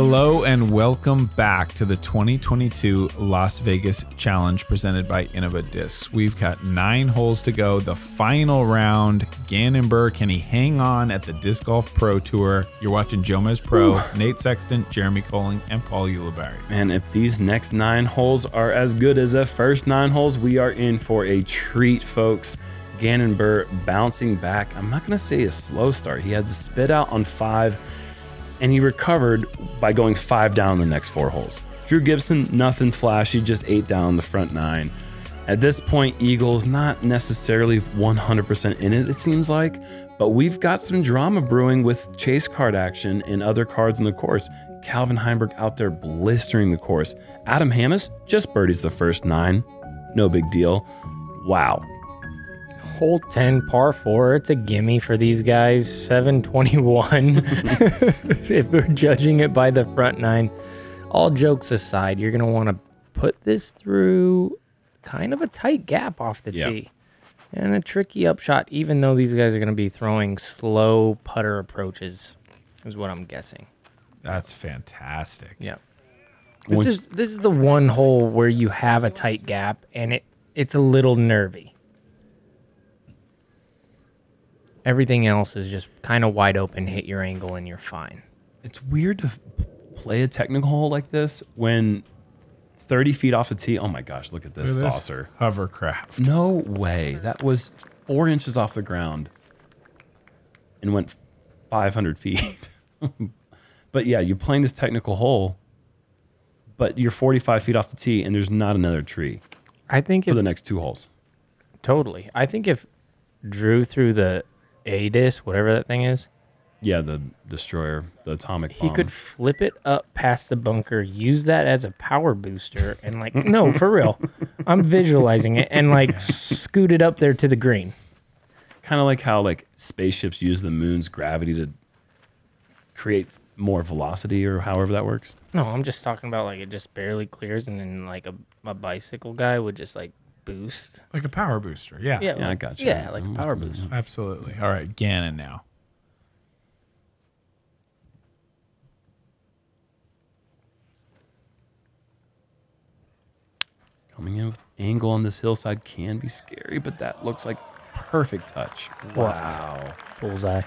Hello and welcome back to the 2022 Las Vegas Challenge presented by Innova Discs. We've got 9 holes to go, the final round. Gannon Buhr, can he hang on at the Disc Golf Pro Tour? You're watching Jomez Pro, Nate Sexton, Jeremy Koling, and Paul Ulibarri. Man, if these next 9 holes are as good as the first 9 holes, we are in for a treat, folks. Gannon Buhr bouncing back. I'm not gonna say a slow start. He had the spit out on 5, and he recovered by going 5 down the next 4 holes. Drew Gibson, nothing flashy, just 8 down the front 9. At this point, Eagle's not necessarily 100% in it, it seems like, but we've got some drama brewing with chase card action and other cards in the course. Calvin Heimburg out there blistering the course. Adam Hammes just birdies the first 9. No big deal. Wow. Hole 10, par 4. It's a gimme for these guys. 721. If we're judging it by the front 9. All jokes aside, you're going to want to put this through kind of a tight gap off the tee. And a tricky upshot, even though these guys are going to be throwing slow putter approaches, is what I'm guessing. That's fantastic. Yeah. This is the one hole where you have a tight gap, and it's a little nervy. Everything else is just kind of wide open, hit your angle, and you're fine. It's weird to play a technical hole like this when 30 feet off the tee, oh my gosh, look at this saucer. This hovercraft. No way. That was 4 inches off the ground and went 500 feet. But yeah, you're playing this technical hole, but you're 45 feet off the tee, and there's not another tree for the next 2 holes. Totally. I think if Drew threw the A disc, whatever that thing is. Yeah, the destroyer, the atomic bomb. He could flip it up past the bunker, use that as a power booster, and like, no, for real. I'm visualizing it, and like scoot it up there to the green. Kind of like how like spaceships use the moon's gravity to create more velocity or however that works. No, I'm just talking about like it just barely clears, and then like a bicycle guy would just like boost. Like a power booster, yeah. Yeah, I got you. Yeah, like a power boost. Absolutely. All right, Gannon now. Coming in with angle on this hillside can be scary, but that looks like perfect touch. Wow. Bullseye.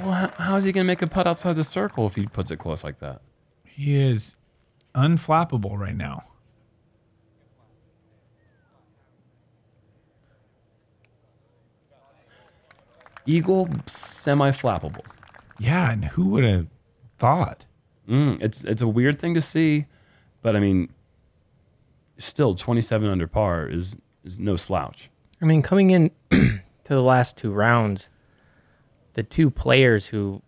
Well, how is he going to make a putt outside the circle if he puts it close like that? He is unflappable right now. Eagle semi-flappable. Yeah, and who would have thought? It's a weird thing to see, but I mean, still 27 under par is no slouch. I mean, coming in to the last 2 rounds, the 2 players who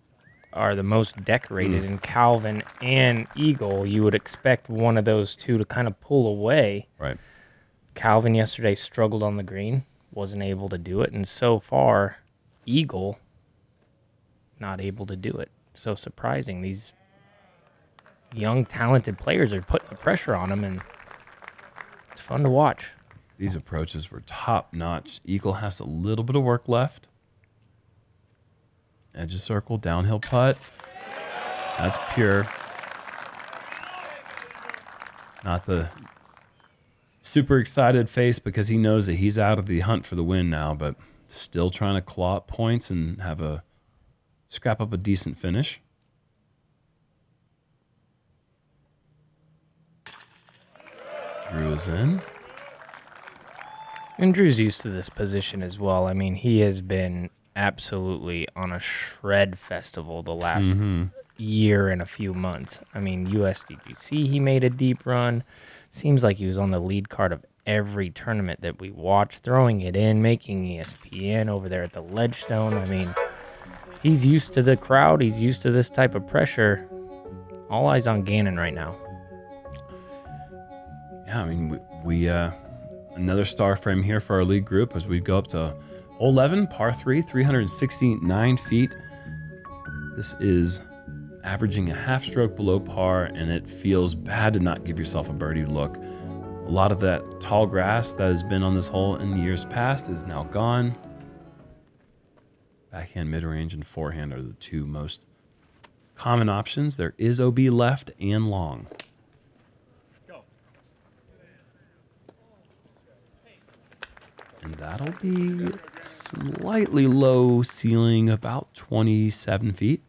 are the most decorated in Calvin and Eagle, you would expect one of those 2 to kind of pull away. Right. Calvin yesterday struggled on the green, wasn't able to do it, and so far Eagle not able to do it. So surprising. These young, talented players are putting the pressure on them, and it's fun to watch. These approaches were top-notch. Eagle has a little bit of work left. Edge of circle, downhill putt. That's pure. Not the super excited face because he knows that he's out of the hunt for the win now, but still trying to claw up points and have a scrap up a decent finish. Drew is in. And Drew's used to this position as well. I mean, he has been absolutely on a shred festival the last year and a few months. I mean, USDGC, he made a deep run. Seems like he was on the lead card of every tournament that we watch, throwing it in, making ESPN over there at the Ledgestone. I mean, he's used to the crowd. He's used to this type of pressure. All eyes on Gannon right now. Yeah, I mean, we another star frame here for our lead group as we go up to hole 11, par 3, 369 feet. This is averaging a half stroke below par, and it feels bad to not give yourself a birdie look. A lot of that tall grass that has been on this hole in the years past is now gone. Backhand, mid-range, and forehand are the 2 most Common options, there is OB left and long. And that'll be slightly low ceiling, about 27 feet.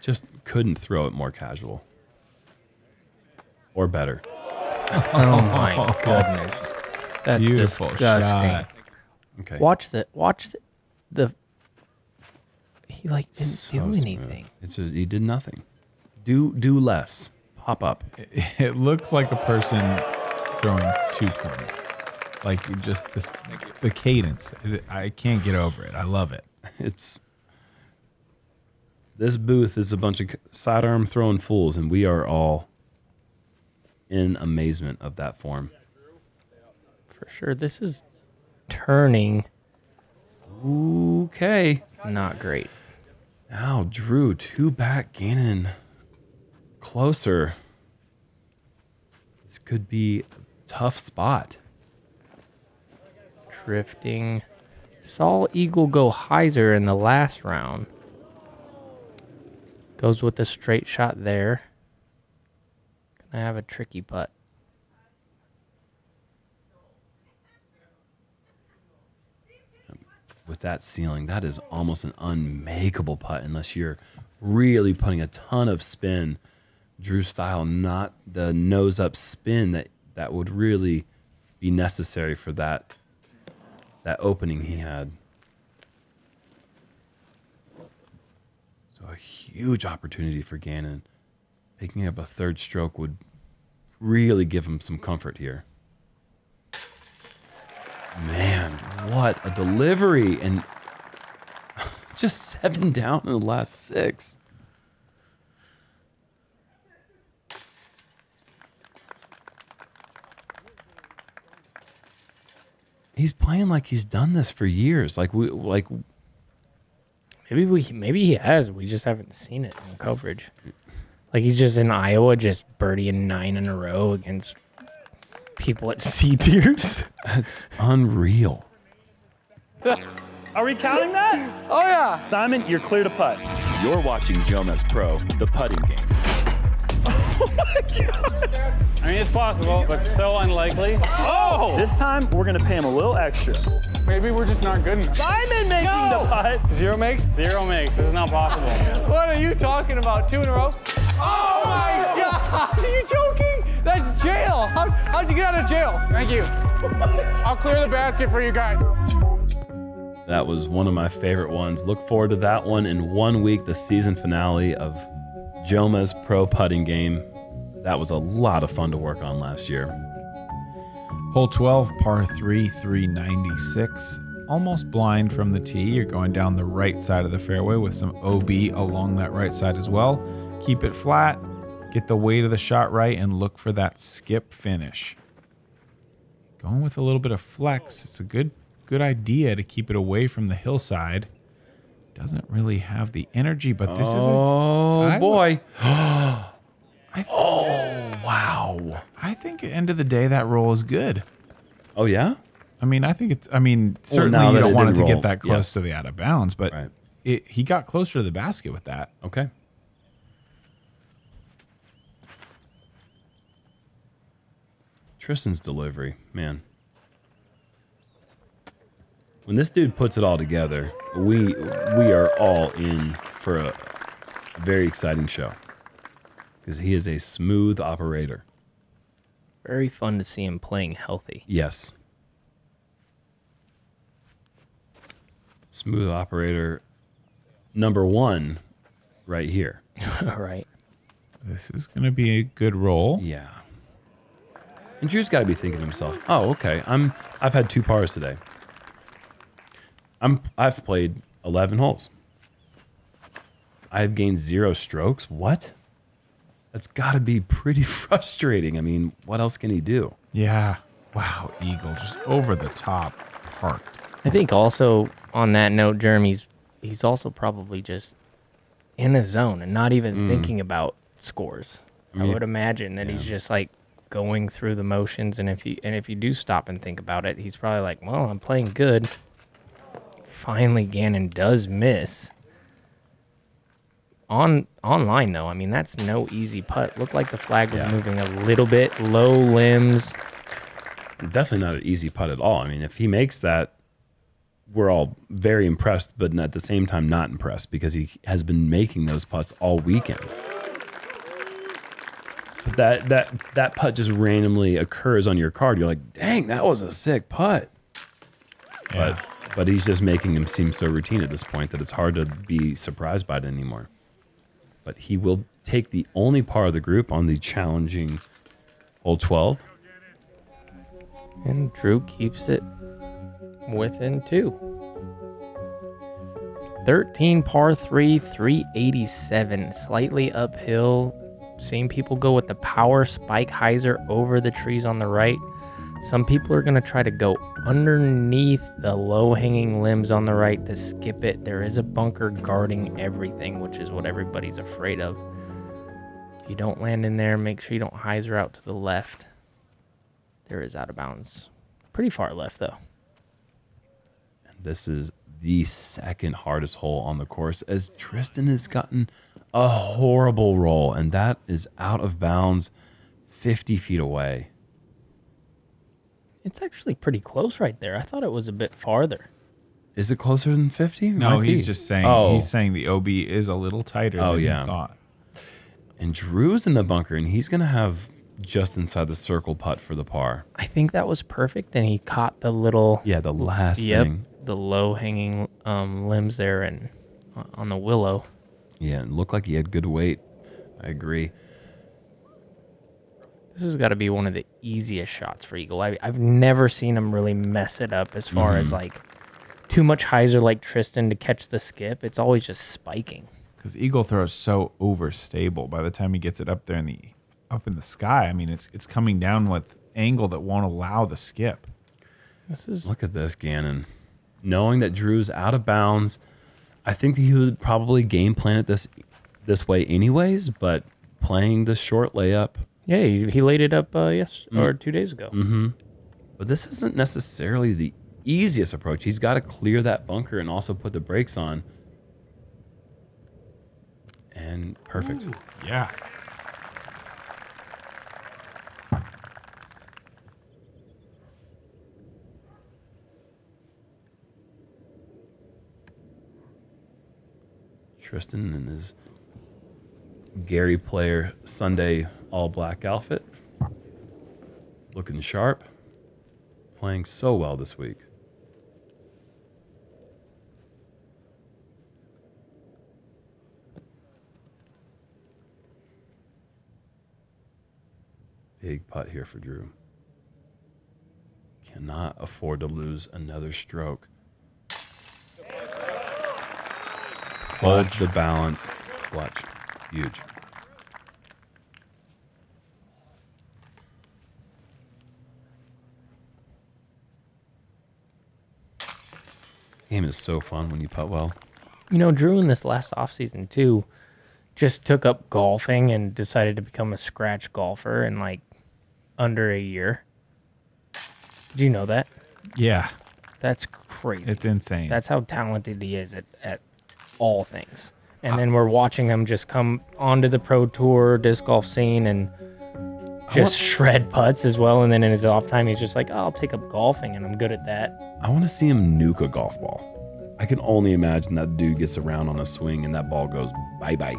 Just couldn't throw it more casual or better. Oh my goodness. That's beautiful. Disgusting. Shot. Okay. Watch that. Watch the he like didn't do anything. It's just, he did nothing. Do less. Pop up. It looks like a person throwing 220. Like just this, the cadence. I can't get over it. I love it. It's this booth is a bunch of sidearm throwing fools, and we are all in amazement of that form. For sure, this is turning. Okay. Not great. Now, Drew, two back Gannon. Closer. This could be a tough spot. Drifting. Saw Eagle go hyzer in the last round. Goes with a straight shot there. Gonna have a tricky putt. With that ceiling, that is almost an unmakeable putt unless you're really putting a ton of spin. Drew style, not the nose up spin that would really be necessary for that opening he had. So a huge opportunity for Gannon. Picking up a third stroke would really give him some comfort here. Man, what a delivery. And just 7 down in the last 6. He's playing like he's done this for years. Like maybe he has. We just haven't seen it in coverage. Like he's just in Iowa, just birdieing 9 in a row against people at C tiers. That's unreal. Are we counting that? Oh yeah. Simon, you're clear to putt. You're watching Jomez Pro, the putting game. Oh my God. I mean, it's possible, but so unlikely. Oh! This time, we're gonna pay him a little extra. Maybe we're just not good enough. Simon making the putt. 0 makes? 0 makes, this is not possible. What are you talking about, 2 in a row? Oh my gosh, are you joking? That's jail. How'd you get out of jail? Thank you. I'll clear the basket for you guys. That was one of my favorite ones. Look forward to that one in 1 week, the season finale of Jomez Pro Putting Game. That was a lot of fun to work on last year. Hole 12, par 3, 396. Almost blind from the tee. You're going down the right side of the fairway with some OB along that right side as well. Keep it flat. Get the weight of the shot right and look for that skip finish. Going with a little bit of flex. It's a good idea to keep it away from the hillside. Doesn't really have the energy, but this is a... Oh, boy. Oh, wow. I think at the end of the day, that roll is good. Oh, yeah? I mean, I think it's... I mean, certainly you don't want it to get that close to the out of bounds, but he got closer to the basket with that. Okay. Tristan's delivery, man. When this dude puts it all together, we are all in for a very exciting show because he is a smooth operator. Very fun to see him playing healthy. Yes. Smooth operator #1 right here. All right. This is going to be a good roll. Yeah. And Drew's got to be thinking to himself, "Oh, okay. I've had 2 pars today. I've played 11 holes. I've gained 0 strokes. What? That's got to be pretty frustrating. I mean, what else can he do?" Yeah. Wow, Eagle, just over the top, parked. I think also on that note, Jeremy's he's also probably just in a zone and not even thinking about scores. I would imagine that he's just like, going through the motions, and if you do stop and think about it, he's probably like, well, I'm playing good. Finally, Gannon does miss. Online, though, I mean, that's no easy putt. Looked like the flag was moving a little bit, low limbs. Definitely not an easy putt at all. I mean, if he makes that, we're all very impressed, but at the same time not impressed, because he has been making those putts all weekend. But that putt just randomly occurs on your card. You're like, dang, that was a sick putt. Yeah. But he's just making him seem so routine at this point that it's hard to be surprised by it anymore. But he will take the only par of the group on the challenging hole 12. And Drew keeps it within two. 13 par 3, 387. Slightly uphill. Seeing people go with the power spike hyzer over the trees on the right. Some people are going to try to go underneath the low-hanging limbs on the right to skip it. There is a bunker guarding everything, which is what everybody's afraid of. If you don't land in there, make sure you don't hyzer out to the left. There is out of bounds. Pretty far left, though. And this is the second hardest hole on the course, as Tristan has gotten a horrible roll, and that is out of bounds 50 feet away. It's actually pretty close right there. I thought it was a bit farther. Is it closer than 50? No, he's just saying. Oh. He's saying the OB is a little tighter than he thought. And Drew's in the bunker, and he's going to have just inside the circle putt for the par. I think that was perfect, and he caught the little... Yeah, the last thing. The low-hanging limbs there and on the willow. Yeah, and looked like he had good weight. I agree. This has got to be one of the easiest shots for Eagle. I've never seen him really mess it up as far as like too much hyzer like Tristan to catch the skip. It's always just spiking. Because Eagle throws so overstable. By the time he gets it up there in the sky, I mean it's coming down with angle that won't allow the skip. This is look at this, Gannon. Knowing that Drew's out of bounds, I think he would probably game plan it this way anyways. But playing the short layup. Yeah, he laid it up or 2 days ago. But this isn't necessarily the easiest approach. He's got to clear that bunker and also put the brakes on. And perfect. Ooh, yeah. Tristan and his Gary Player Sunday all black outfit, looking sharp, playing so well this week. Big putt here for Drew. Cannot afford to lose another stroke. Holds the balance. Clutch. Huge. Game is so fun when you putt well. You know, Drew in this last offseason, too, just took up golfing and decided to become a scratch golfer in, like, under a year. Do you know that? Yeah. That's crazy. It's insane. That's how talented he is at all things. And then we're watching him just come onto the pro tour disc golf scene and just shred putts as well. And then in his off time, he's just like, oh, I'll take up golfing and I'm good at that. I want to see him nuke a golf ball. I can only imagine that dude gets around on a swing and that ball goes bye-bye.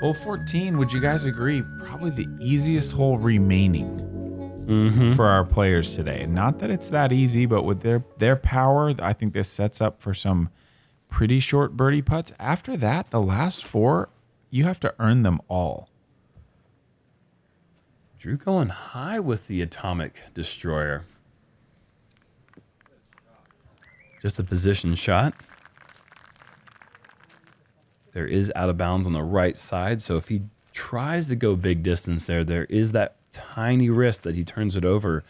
Hole 14, would you guys agree, probably the easiest hole remaining for our players today. Not that it's that easy, but with their power, I think this sets up for some pretty short birdie putts. After that, the last four, you have to earn them all. Drew going high with the Atomic Destroyer. Just a position shot. There is out of bounds on the right side, so if he tries to go big distance there is that tiny risk that he turns it over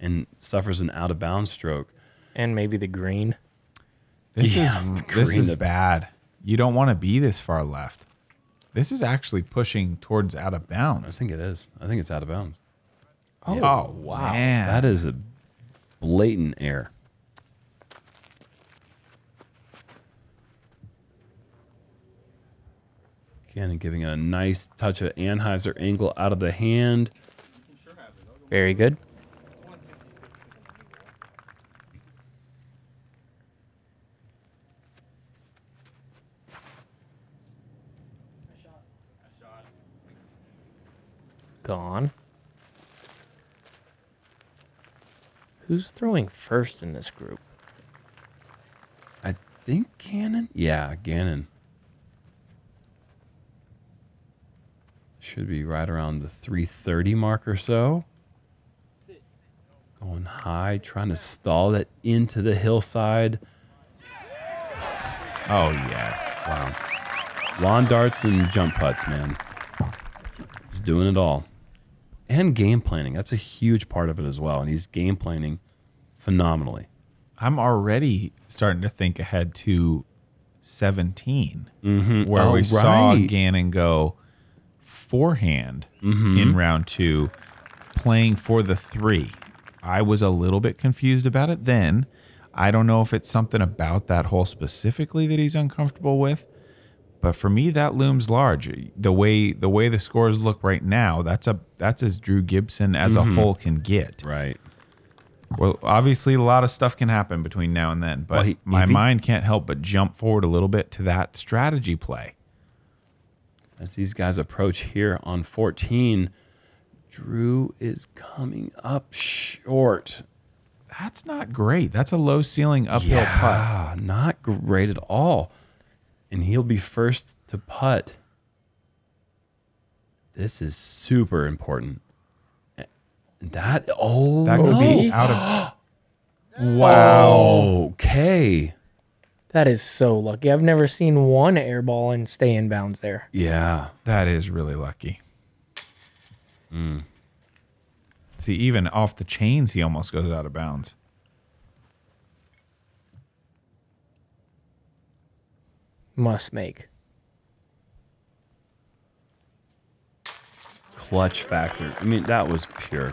and suffers an out of bounds stroke. And maybe the green. This is bad. You don't want to be this far left. This is actually pushing towards out of bounds. I think it is. I think it's out of bounds. Oh, yeah. Oh wow. Man. That is a blatant error. Gannon giving it a nice touch of Anheuser angle out of the hand. Very good. Gone. Who's throwing first in this group? I think Gannon. Yeah, Gannon. Should be right around the 330 mark or so. Going high, trying to stall that into the hillside. Oh, yes. Wow. Lawn darts and jump putts, man. He's doing it all. And game planning. That's a huge part of it as well. And he's game planning phenomenally. I'm already starting to think ahead to 17, where we saw Gannon go forehand in round two, playing for the three. I was a little bit confused about it then. I don't know if it's something about that hole specifically that he's uncomfortable with, but for me that looms large. The way the scores look right now, that's as Drew Gibson as a hole can get. Right. Well, obviously a lot of stuff can happen between now and then, but well, my mind can't help but jump forward a little bit to that strategy play. As these guys approach here on 14, Drew is coming up short. That's not great. That's a low ceiling uphill putt. Not great at all. And he'll be first to putt. This is super important. That, oh, that could be out of. Wow. Okay. That is so lucky. I've never seen one airball and stay in bounds there. Yeah, that is really lucky. Mm. See, even off the chains, he almost goes out of bounds. Must make. Clutch factor. I mean, that was pure.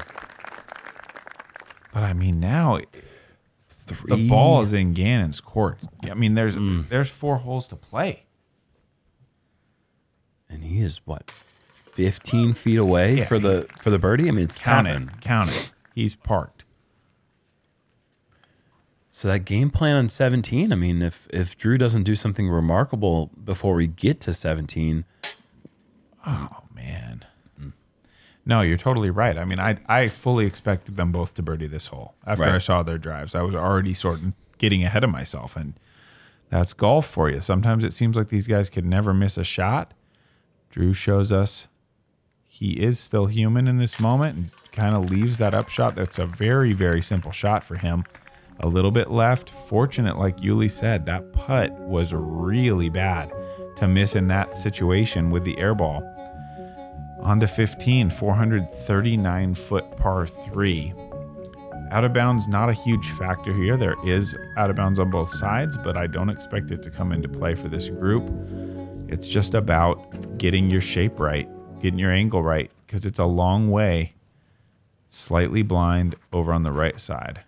But I mean, now... The ball is in Gannon's court. I mean, there's four holes to play. And he is, what, 15 feet away for the birdie? I mean, it's counting. Count it. He's parked. So that game plan on 17, I mean, if Drew doesn't do something remarkable before we get to 17. Oh, man. No, you're totally right. I mean, I fully expected them both to birdie this hole. After I saw their drives, I was already sort of getting ahead of myself, and that's golf for you. Sometimes it seems like these guys could never miss a shot. Drew shows us he is still human in this moment and kind of leaves that up shot. That's a very, very simple shot for him. A little bit left. Fortunate, like Yuli said, that putt was really bad to miss in that situation with the air ball. On to 15, 439-foot par 3. Out of bounds, not a huge factor here. There is out of bounds on both sides, but I don't expect it to come into play for this group. It's just about getting your shape right, getting your angle right, because it's a long way, slightly blind over on the right side.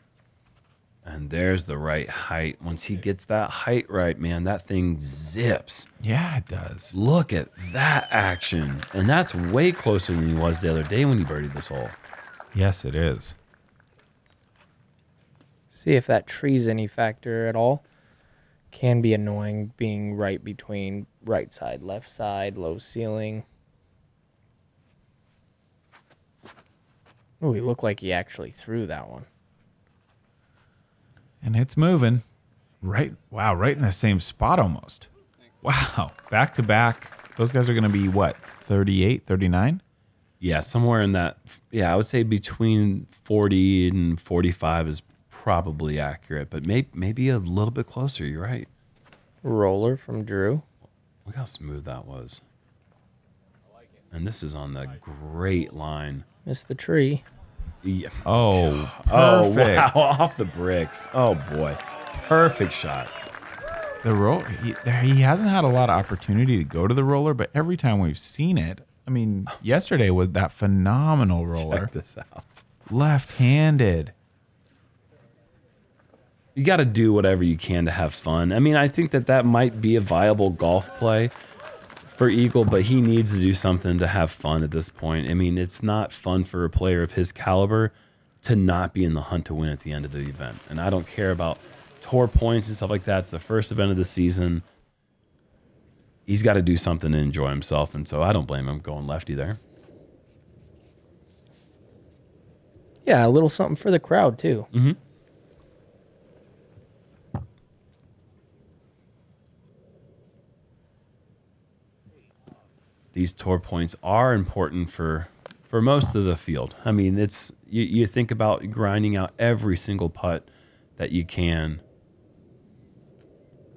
And there's the right height. Once he gets that height right, man, that thing zips. Yeah, it does. Look at that action. And that's way closer than he was the other day when he birdied this hole. Yes, it is. See if that tree's any factor at all. Can be annoying being right between right side, left side, low ceiling. Oh, he looked like he actually threw that one. And it's moving. Right. Wow, right in the same spot almost. Wow. Back to back. Those guys are going to be, what, 38, 39? Yeah, somewhere in that. Yeah, I would say between 40 and 45 is probably accurate, but maybe a little bit closer. You're right. Roller from Drew. Look how smooth that was. I like it. And this is on the great line. Missed the tree. Yeah. Oh, perfect. Oh, wow. Off the bricks. Oh, boy. Perfect shot. The roll, he hasn't had a lot of opportunity to go to the roller, but every time we've seen it, I mean, yesterday with that phenomenal roller. Check this out. Left-handed. You got to do whatever you can to have fun. I mean, I think that that might be a viable golf play for Eagle, but he needs to do something to have fun at this point. I mean, it's not fun for a player of his caliber to not be in the hunt to win at the end of the event. And I don't care about tour points and stuff like that. It's the first event of the season. He's got to do something to enjoy himself, and so I don't blame him going lefty there. Yeah, a little something for the crowd, too. Mm-hmm. These tour points are important for most of the field. I mean, it's you think about grinding out every single putt that you can.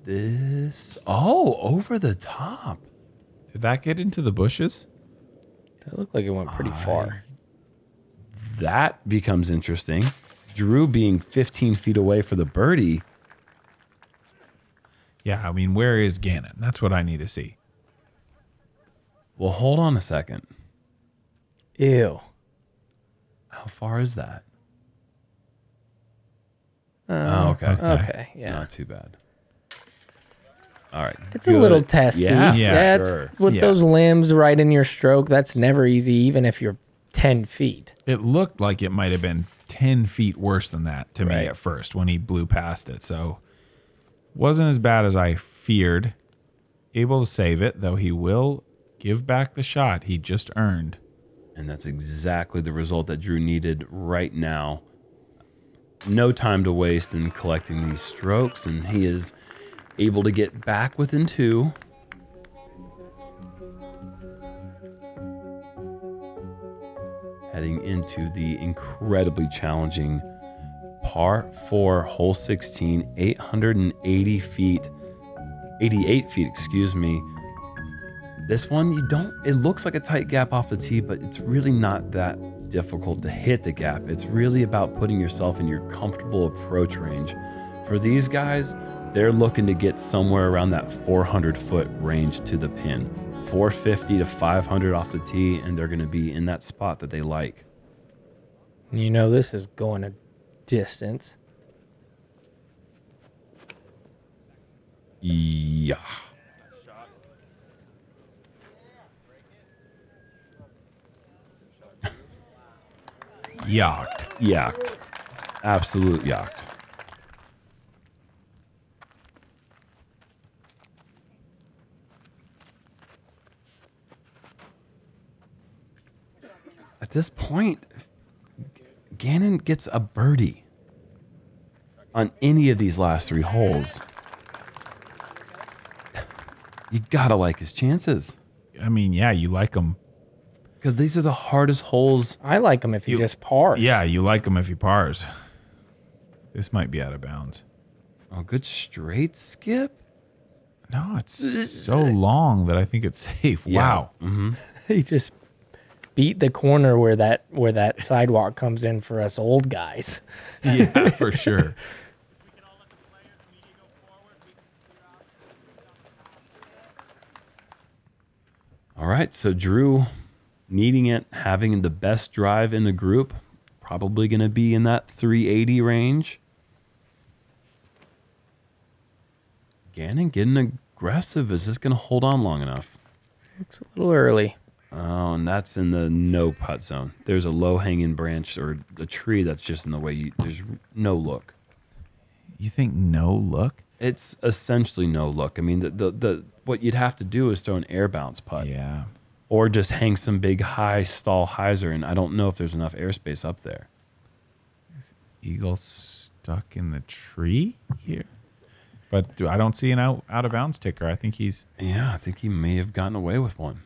This, oh, over the top. Did that get into the bushes? That looked like it went pretty far. That becomes interesting. Drew being 15 feet away for the birdie. Yeah, I mean, where is Gannon? That's what I need to see. Well, hold on a second. Ew. How far is that? Oh, okay. Okay, yeah. Not too bad. All right. It's good. A little testy. Yeah, sure. With those limbs right in your stroke, that's never easy, even if you're 10 feet. It looked like it might have been 10 feet worse than that to me at first when he blew past it. So wasn't as bad as I feared. Able to save it, though he will give back the shot he just earned. And that's exactly the result that Drew needed right now. No time to waste in collecting these strokes, and he is able to get back within two. Heading into the incredibly challenging par 4 hole 16, 88 feet, excuse me. This one, it looks like a tight gap off the tee, but it's really not that difficult to hit the gap. It's really about putting yourself in your comfortable approach range. For these guys, they're looking to get somewhere around that 400-foot range to the pin. 450 to 500 off the tee, and they're going to be in that spot that they like. You know, this is going a distance. Yeah. Yacht. Yacht. Absolute yacht. At this point, Gannon gets a birdie on any of these last three holes. You gotta like his chances. I mean, yeah, you like them. Because these are the hardest holes. I like them if he just pars. Yeah, you like them if he pars. This might be out of bounds. Oh, good straight skip? No, it's so long that I think it's safe. Yeah. Wow. Mm-hmm. He just beat the corner where that sidewalk comes in for us old guys. Yeah, for sure. All right, so Drew needing it, having the best drive in the group, probably going to be in that 380 range. Gannon getting aggressive. Is this going to hold on long enough? Looks a little early. Oh, and that's in the no putt zone. There's a low-hanging branch or a tree that's just in the way. There's no look. You think no look? It's essentially no look. I mean, what you'd have to do is throw an air bounce putt. Yeah. Or just hang some big high stall hyzer, and I don't know if there's enough airspace up there. Is Eagle stuck in the tree here? But I don't see an out-of-bounds ticker. I think he's... Yeah, I think he may have gotten away with one.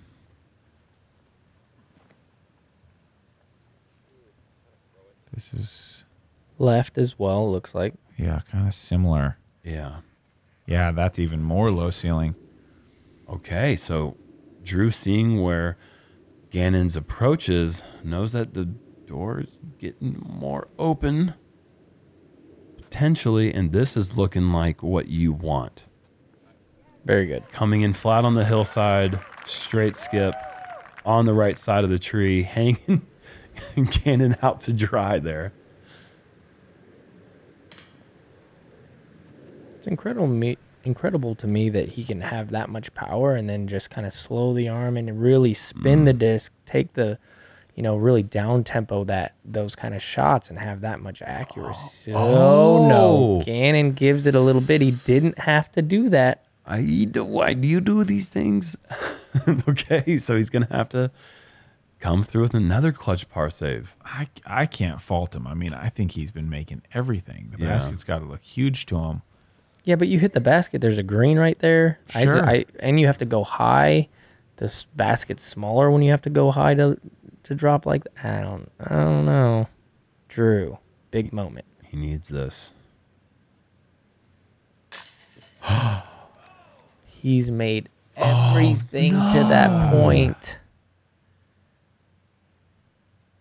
This is left as well, looks like. Yeah, kind of similar. Yeah. Yeah, that's even more low ceiling. Okay, so Drew, seeing where Gannon's approach is, knows that the door's getting more open, potentially, and this is looking like what you want. Very good. Coming in flat on the hillside, straight skip, on the right side of the tree, hanging Cannon out to dry there. It's incredible to me that he can have that much power and then just kind of slow the arm and really spin the disc, take the, you know, really down tempo that those kind of shots and have that much accuracy. Oh, no. Gannon gives it a little bit. He didn't have to do that. Why do you do these things? Okay, so he's going to have to come through with another clutch par save. I can't fault him. I mean, I think he's been making everything. The basket's got to look huge to him. Yeah, but you hit the basket. There's a green right there. Sure. And you have to go high. This basket's smaller when you have to go high to drop like that. I don't know. Drew, big moment. He needs this. He's made everything to that point.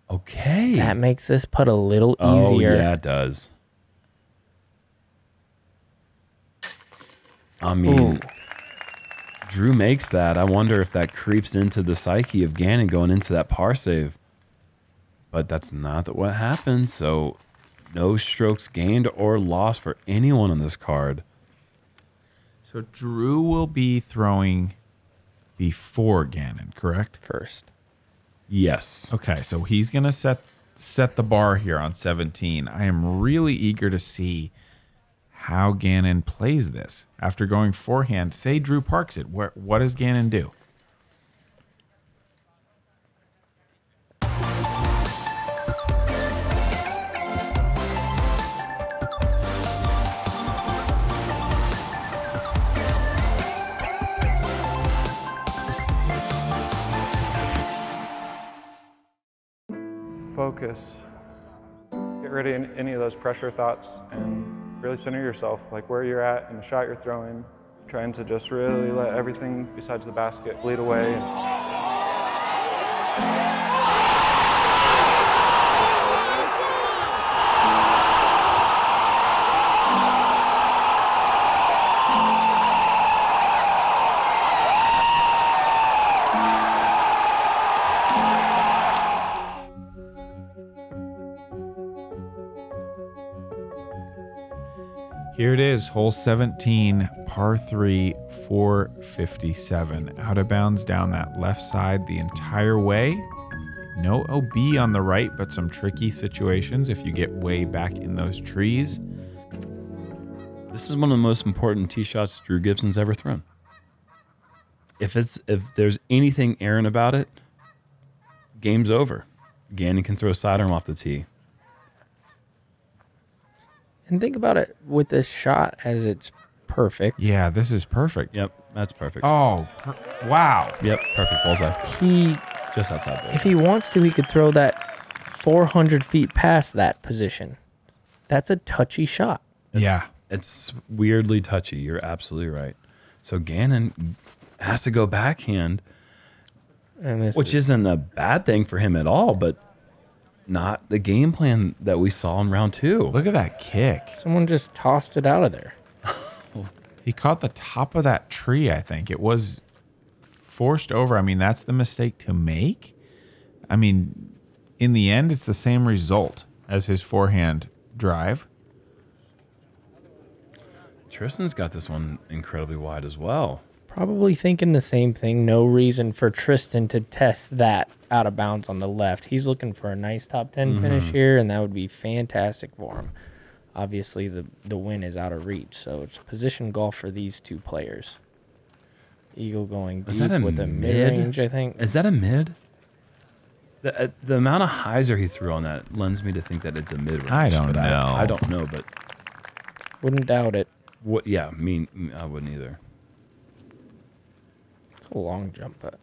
Okay. That makes this putt a little easier. Oh, yeah, it does. I mean, Drew makes that. I wonder if that creeps into the psyche of Gannon going into that par save. But that's not what happened. So no strokes gained or lost for anyone on this card. So Drew will be throwing before Gannon, correct? First. Yes. Okay, so he's going to set the bar here on 17. I am really eager to see how Gannon plays this. After going forehand, say Drew parks it, what does Gannon do? Focus. Get rid of any of those pressure thoughts and really center yourself, like where you're at and the shot you're throwing, trying to just really let everything besides the basket bleed away. Here it is, hole 17, par 3, 457. Out of bounds down that left side the entire way. No OB on the right, but some tricky situations if you get way back in those trees. This is one of the most important tee shots Drew Gibson's ever thrown. If there's anything errant about it, game's over. Gannon can throw a sidearm off the tee. And think about it with this shot as it's perfect. Yeah, this is perfect. Yep, that's perfect. Oh, wow. Yep, perfect bullseye. He just outside bullseye. If he wants to, he could throw that 400 feet past that position. That's a touchy shot. It's weirdly touchy. You're absolutely right. So Gannon has to go backhand, which isn't a bad thing for him at all, but not the game plan that we saw in round two. Look at that kick. Someone just tossed it out of there. He caught the top of that tree, I think. It was forced over. I mean, that's the mistake to make. I mean, in the end, it's the same result as his forehand drive. Tristan's got this one incredibly wide as well. Probably thinking the same thing. No reason for Tristan to test that out of bounds on the left. He's looking for a nice top 10 finish here, and that would be fantastic for him. Obviously, the win is out of reach, so it's position golf for these two players. Eagle going deep with a mid-range, I think. Is that a mid? The amount of hyzer he threw on that lends me to think that it's a mid-range. I don't know, but... Wouldn't doubt it. Yeah, I wouldn't either. It's a long jump putt.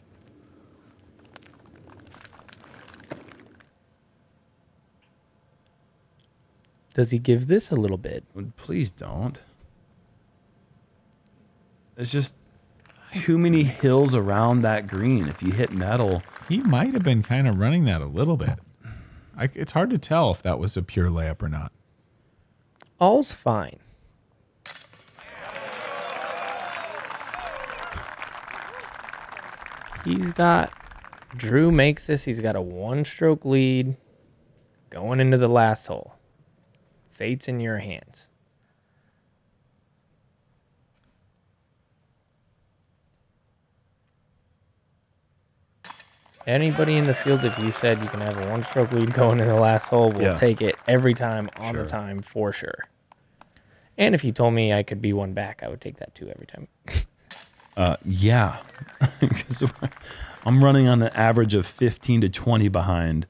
Does he give this a little bit? Please don't. There's just too many hills around that green. If you hit metal... He might have been kind of running that a little bit. It's hard to tell if that was a pure layup or not. All's fine. He's got, Drew makes this, he's got a one-stroke lead going into the last hole. Fate's in your hands. Anybody in the field, if you said you can have a one-stroke lead going into the last hole, will take it every time on the time for sure. And if you told me I could be one back, I would take that too every time. Yeah, because I'm running on an average of 15 to 20 behind.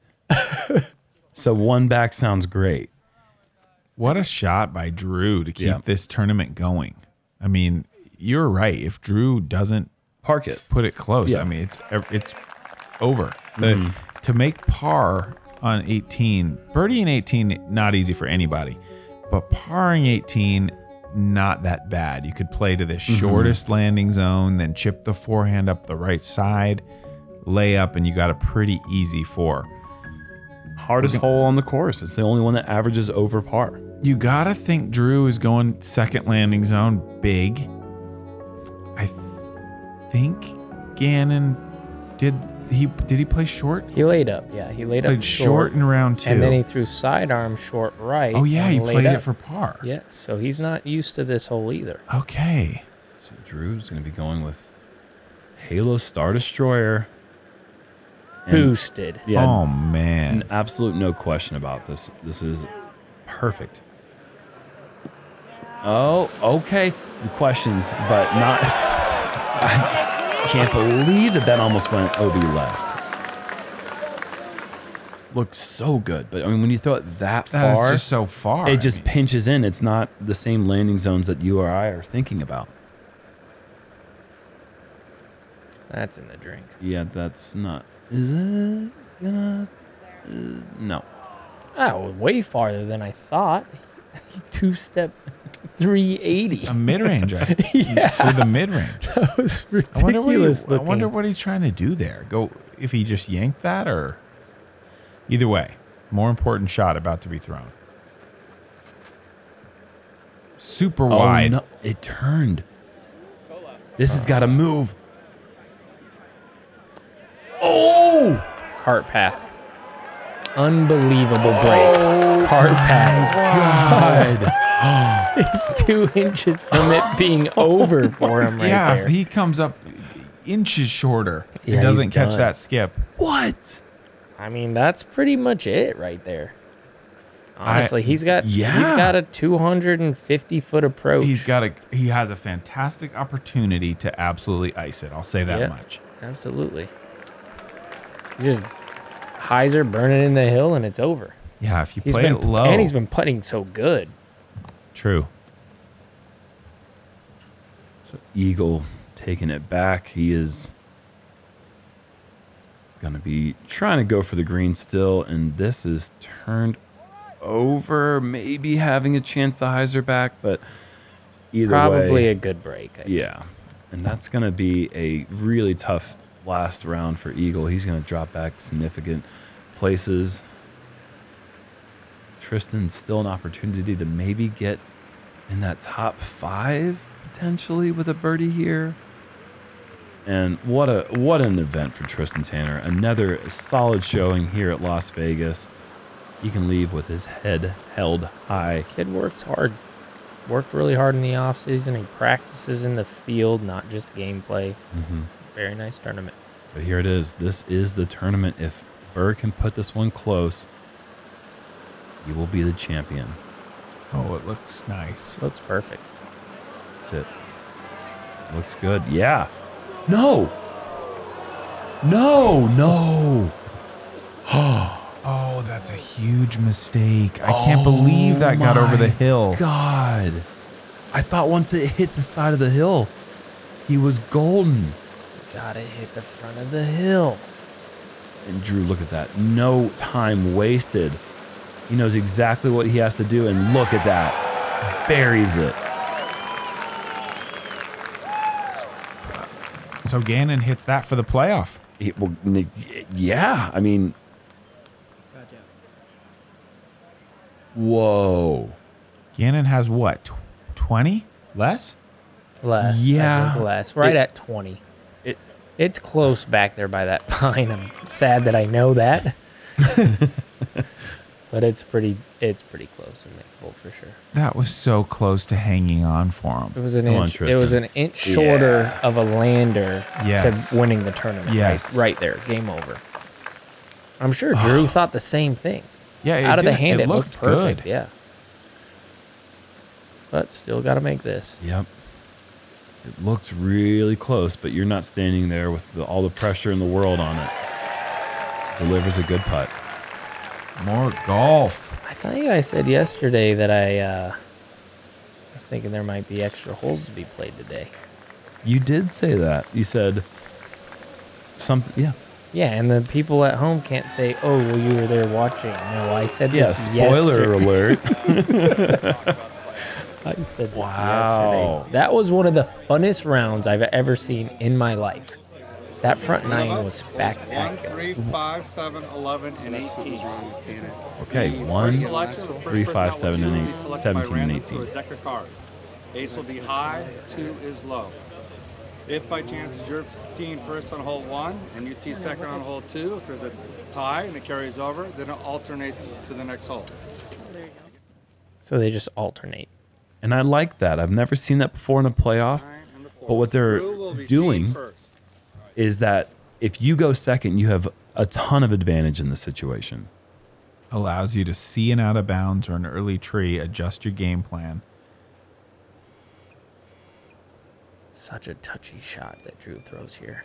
So one back sounds great. What a shot by Drew to keep this tournament going. I mean, you're right. If Drew doesn't park it, put it close. I mean, it's over. But to make par on 18, birdieing 18, not easy for anybody. But parring 18, not that bad. You could play to the shortest landing zone, then chip the forehand up the right side, lay up, and you got a pretty easy four. Hardest hole on the course. It's the only one that averages over par. You gotta think Drew is going second landing zone big. I think Gannon did he play short? He laid up, yeah. He laid up short in round two. And then he threw sidearm short right. Oh, yeah, he played it for par. Yes, so he's not used to this hole either. Okay. So Drew's going to be going with Halo Star Destroyer. Boosted. Yeah, oh, man. Absolute no question about this. This is perfect. Oh, okay. Questions, but not... Can't believe that almost went OB left. Looks so good, but I mean, when you throw it that far, just so far, it just pinches in. It's not the same landing zones that you or I are thinking about. That's in the drink. Yeah, that's not. Is it gonna? No. Oh, way farther than I thought. Two-step. 380. A mid-range. For the mid-range. That was ridiculous. I wonder what he's trying to do there. Go, if he just yanked that, or either way, more important shot about to be thrown. Super wide. No, it turned. This has got to move. Oh! Cart path. Unbelievable break. Oh, cart path. God. It's 2 inches from it being over for him right there. Yeah, he comes up inches shorter. Yeah, he doesn't catch that skip. What? I mean, that's pretty much it right there. Honestly, he's got a 250-foot approach. He has a fantastic opportunity to absolutely ice it. I'll say that much. Absolutely. He just hyzer burning in the hill and it's over. Yeah, if you play it low. And he's been putting so good. True. So Eagle taking it back. He is going to be trying to go for the green still, and this is turned over, maybe having a chance to hyzer back, but either probably a good break. Yeah, and that's going to be a really tough last round for Eagle. He's going to drop back significant places. Tristan, still an opportunity to maybe get in that top five potentially with a birdie here. And what an event for Tristan Tanner. Another solid showing here at Las Vegas. He can leave with his head held high. Kid works hard. Worked really hard in the offseason. He practices in the field, not just gameplay. Very nice tournament. But here it is. This is the tournament. If Burr can put this one close, you will be the champion. Oh, it looks nice. Looks perfect. That's it. Looks good. Yeah. No. No. No. Oh, that's a huge mistake. I can't believe that got over the hill. God. I thought once it hit the side of the hill, he was golden. Got to hit the front of the hill. And Drew, look at that. No time wasted. He knows exactly what he has to do, and look at that. Buries it. So Gannon hits that for the playoff. Yeah, I mean. Whoa. Gannon has what, 20? Less? Less. Yeah. Less. Right at 20. It's close back there by that pine. I'm sad that I know that. But it's pretty close in that hole for sure. That was so close to hanging on for him. It was an inch. It was an inch shorter of a lander to winning the tournament. Yes, right there, game over. I'm sure Drew thought the same thing. Yeah, out of the hand, it looked perfect. Good. Yeah, but still got to make this. Yep, it looks really close, but you're not standing there with all the pressure in the world on it. Delivers a good putt. More golf. I think I said yesterday that I was thinking there might be extra holes to be played today. You did say that. You said something. Yeah. Yeah, and the people at home can't say, "Oh, well, you were there watching." No, I said this yesterday. Spoiler alert. I said this yesterday. That was one of the funnest rounds I've ever seen in my life. That front nine was spectacular. 1, 3, 5, 7, 11, and 18. Okay, 1, 3, 5, 7, and 8, 17, and 18. Ace will be high, 2 is low. If by chance you're teeing first on hole 1 and you tee second on hole 2, if there's a tie and it carries over, then it alternates to the next hole. There you go. So they just alternate. And I like that. I've never seen that before in a playoff. But what they're doing is that if you go second, you have a ton of advantage in this situation. Allows you to see an out of bounds or an early tree, adjust your game plan. Such a touchy shot that Drew throws here.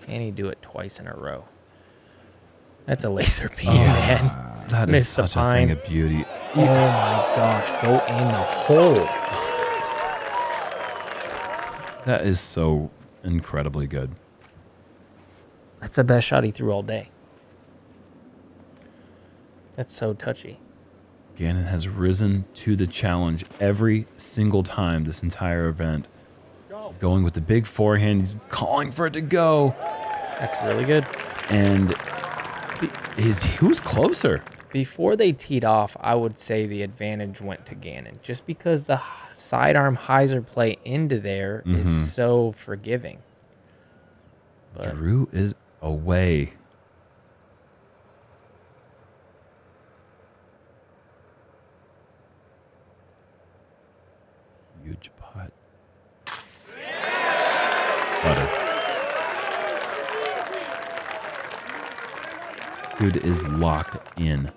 Can he do it twice in a row? That's a laser beam, man. That is such a thing of beauty. Oh my gosh, go in the hole. That is so incredibly good. That's the best shot he threw all day. That's so touchy. Gannon has risen to the challenge every single time this entire event. Going with the big forehand, he's calling for it to go. That's really good. And who's closer? Before they teed off, I would say the advantage went to Gannon, just because the sidearm hyzer play into there is so forgiving. But Drew is away. Huge putt. Butter. Dude is locked in.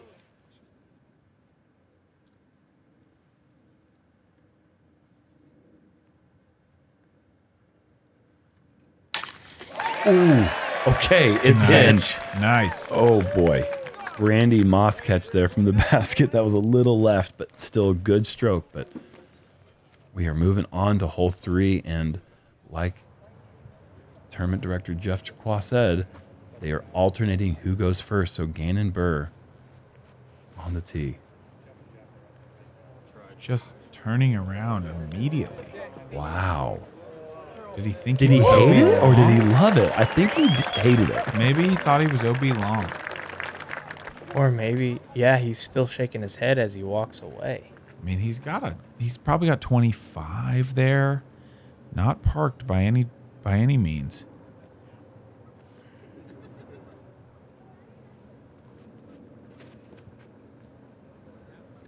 Ooh. Okay, it's in. Nice. Oh boy. Randy Moss catch there from the basket. That was a little left, but still a good stroke. But we are moving on to hole 3, and like tournament director Jeff Chiqua said, they are alternating who goes first. So Gannon Buhr on the tee. Just turning around immediately. Wow. Did he think he was OB long? Or did he love it? I think he hated it. Maybe he thought he was OB long. Or maybe, yeah, he's still shaking his head as he walks away. I mean, he's probably got 25 there. Not parked by any means.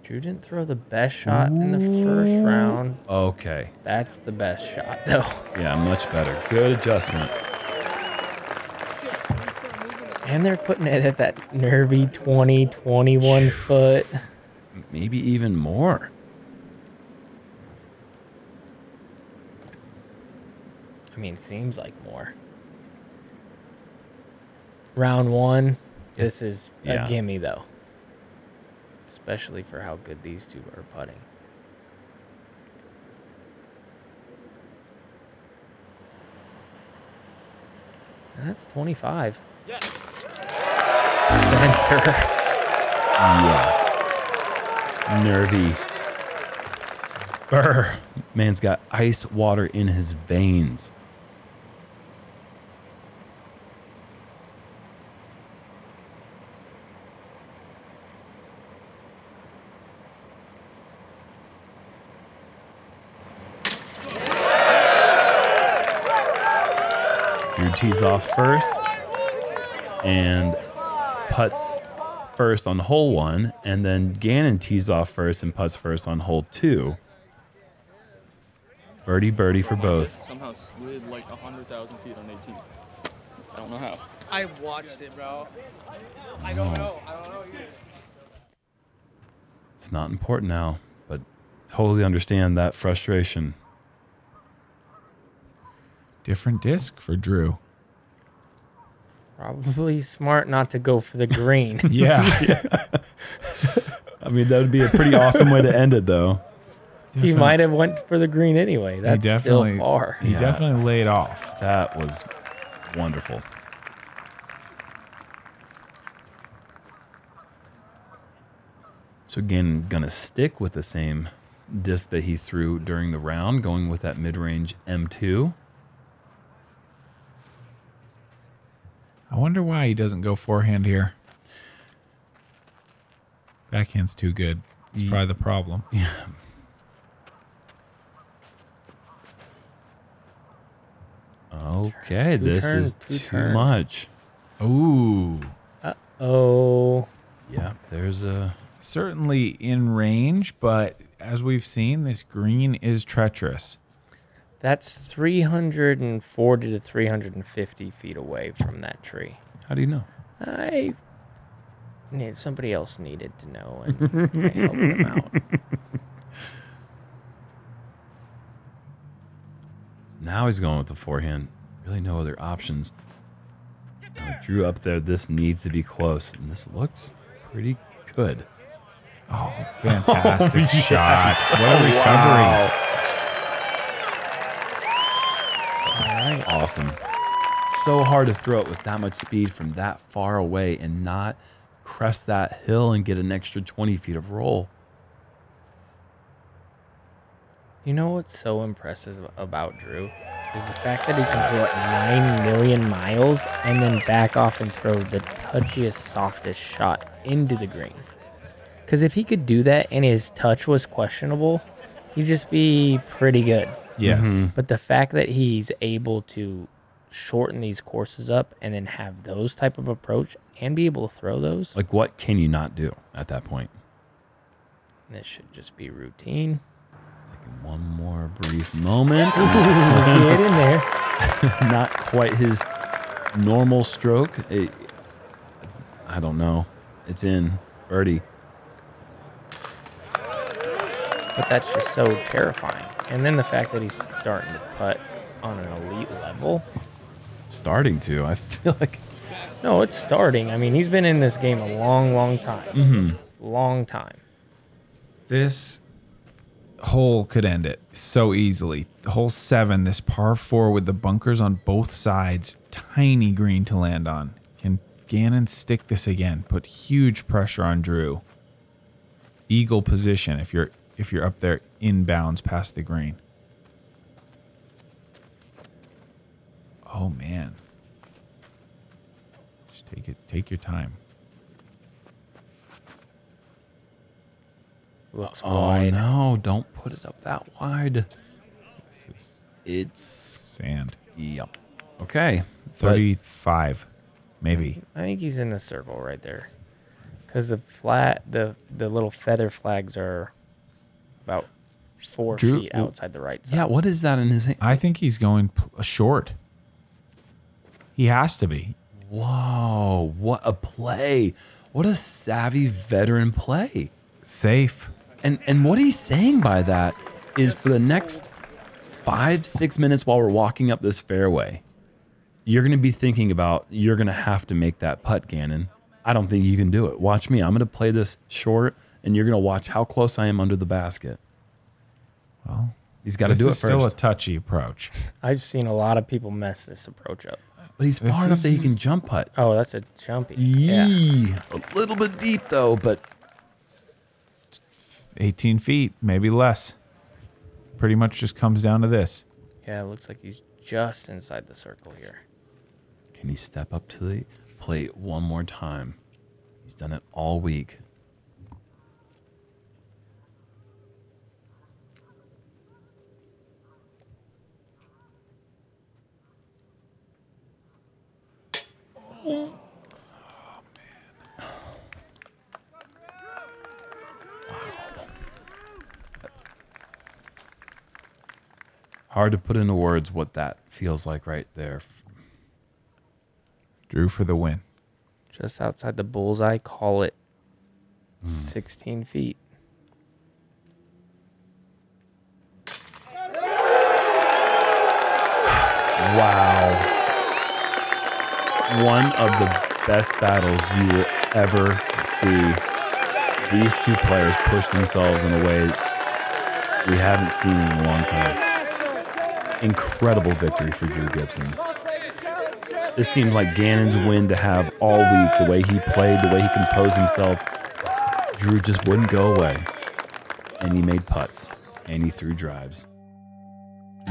Drew didn't throw the best shot in the first round. Okay. That's the best shot, though. Yeah, much better. Good adjustment. And they're putting it at that nervy 20, 21 foot. Maybe even more. I mean, seems like more. Round 1, this is a gimme, though. Especially for how good these two are putting. That's 25. Yes. Center. Yeah. Nervy. Burr. Man's got ice water in his veins. Drew tees off first and putts first on hole one, and then Gannon tees off first and putts first on hole two. Birdie, birdie for both. Somehow slid like 100,000 feet on 18. I don't know how. I watched it, bro. I don't know. I don't know either. It's not important now, but totally understand that frustration. Different disc for Drew. Probably smart not to go for the green. Yeah. I mean, that would be a pretty awesome way to end it, though. Definitely. He might have went for the green anyway. That's still far. He definitely laid off. That was wonderful. So again, gonna stick with the same disc that he threw during the round, going with that mid-range M2. I wonder why he doesn't go forehand here. Backhand's too good. That's probably the problem. Yeah. Okay, this is too much. Ooh. Uh-oh. Yeah, there's a... Certainly in range, but as we've seen, this green is treacherous. That's 340 to 350 feet away from that tree. How do you know? I need somebody else needed to know, and I helped them out. Now he's going with the forehand. Really no other options. Drew up there. This needs to be close, and this looks pretty good. Oh, fantastic shot. Yes. What a recovery. Wow. Awesome. So hard to throw it with that much speed from that far away and not crest that hill and get an extra 20 feet of roll. You know what's so impressive about Drew is the fact that he can throw it 9 million miles and then back off and throw the touchiest, softest shot into the green. Because if he could do that and his touch was questionable, he'd just be pretty good. Yes. Mm-hmm. But the fact that he's able to shorten these courses up and then have those type of approach and be able to throw those. Like, what can you not do at that point? This should just be routine. One more brief moment. Ooh, get in there. Not quite his normal stroke. I don't know. It's in. Birdie. But that's just so terrifying. And then the fact that he's starting to putt on an elite level. Starting to, I feel like. No, it's starting. I mean, he's been in this game a long, long time. Mm-hmm. Long time. This hole could end it so easily. Hole 7, this par 4 with the bunkers on both sides. Tiny green to land on. Can Gannon stick this again? Put huge pressure on Drew. Eagle position if you're up there inbounds past the green. Oh man. Just take your time. Looks wide. No, don't put it up that wide. This is it's sand. Yep. Okay. 35 maybe. I think he's in the circle right there. Cuz the flat the little feather flags are about 4 Drew, feet outside the right side. Yeah, what is that in his hand? I think he's going short. He has to be. Whoa, what a play. What a savvy veteran play. Safe. And what he's saying by that is for the next 5-6 minutes while we're walking up this fairway, you're going to be thinking about, you're going to have to make that putt, Gannon. I don't think you can do it. Watch me. I'm going to play this short. And you're going to watch how close I am under the basket. Well, he's got to do it first. This is still a touchy approach. I've seen a lot of people mess this approach up. But he's far enough that he can jump putt. Oh, that's a jumpy. Yeah. A little bit deep, though, but... 18 feet, maybe less. Pretty much just comes down to this. Yeah, it looks like he's just inside the circle here. Can he step up to the plate one more time? He's done it all week. Hard to put into words what that feels like right there. Drew for the win. Just outside the bullseye, call it 16 feet. Wow. One of the best battles you will ever see. These two players push themselves in a way we haven't seen in a long time. Incredible victory for Drew Gibson. This seems like Gannon's win to have all week. The way he played, the way he composed himself, Drew just wouldn't go away. And he made putts, and he threw drives.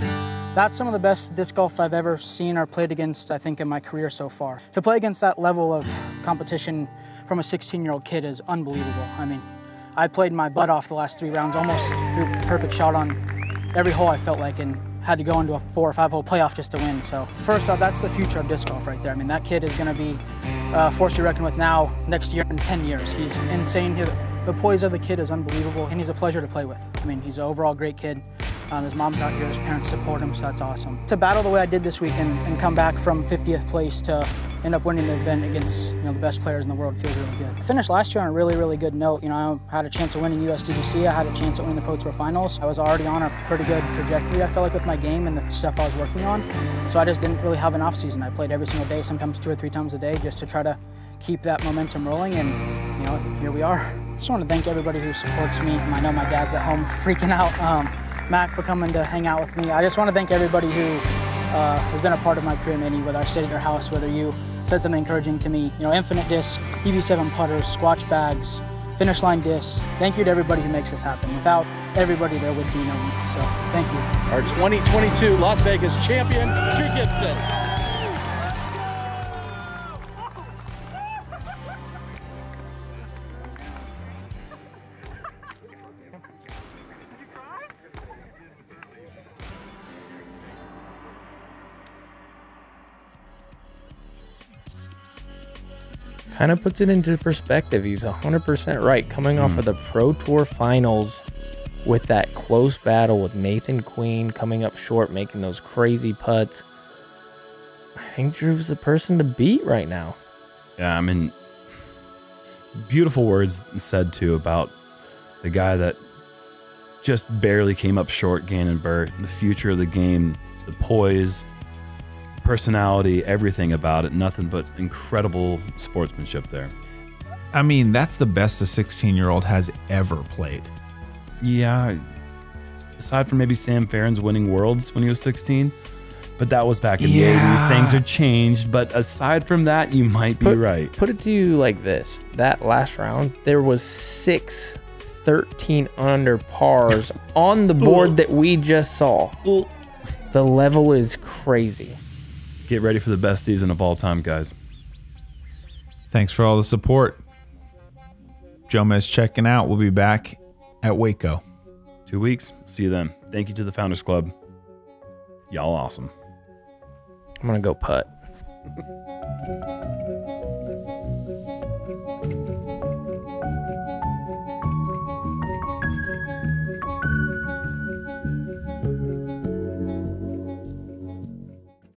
That's some of the best disc golf I've ever seen or played against, I think, in my career so far. To play against that level of competition from a 16-year-old kid is unbelievable. I mean, I played my butt off the last 3 rounds, almost threw a perfect shot on every hole I felt like, and had to go into a 4- or 5-hole playoff just to win. So first off, that's the future of disc golf right there. I mean, that kid is going to be a force to reckon with now, next year, in 10 years. He's insane. The poise of the kid is unbelievable, and he's a pleasure to play with. I mean, he's an overall great kid. His mom's out here, his parents support him, so that's awesome. To battle the way I did this week and come back from 50th place to end up winning the event against the best players in the world feels really good. I finished last year on a really, really good note. You know, I had a chance of winning USDGC, I had a chance of winning the Pro Tour Finals. I was already on a pretty good trajectory, I felt like, with my game and the stuff I was working on. So I just didn't really have an off season. I played every single day, sometimes 2 or 3 times a day, just to try to keep that momentum rolling, and here we are. I just want to thank everybody who supports me. I know my dad's at home freaking out. Mac for coming to hang out with me. I just want to thank everybody who has been a part of my career in any, whether I stayed at your house, whether you said something encouraging to me. Infinite Discs, EV7 putters, Squatch bags, Finish Line Discs. Thank you to everybody who makes this happen. Without everybody, there would be no me. So thank you. Our 2022 Las Vegas champion, Drew Gibson. Kind of puts it into perspective. He's 100% right. Coming off of the Pro Tour Finals with that close battle with Nathan Queen, coming up short, making those crazy putts. I think Drew's the person to beat right now. Yeah, I mean, beautiful words said, too, about the guy that just barely came up short, Gannon Buhr. The future of the game, the poise, personality, everything about it, nothing but incredible sportsmanship there. I mean, that's the best a 16-year-old has ever played. Yeah, aside from maybe Sam Farron's winning Worlds when he was 16, but that was back in the 80s. Things are changed, but aside from that, you might be right. Put it to you like this. That last round, there was 6 13-under pars on the board that we just saw. The level is crazy. Get ready for the best season of all time, guys. Thanks for all the support. Jomez checking out. We'll be back at Waco. 2 weeks. See you then. Thank you to the Founders Club. Y'all awesome. I'm going to go putt.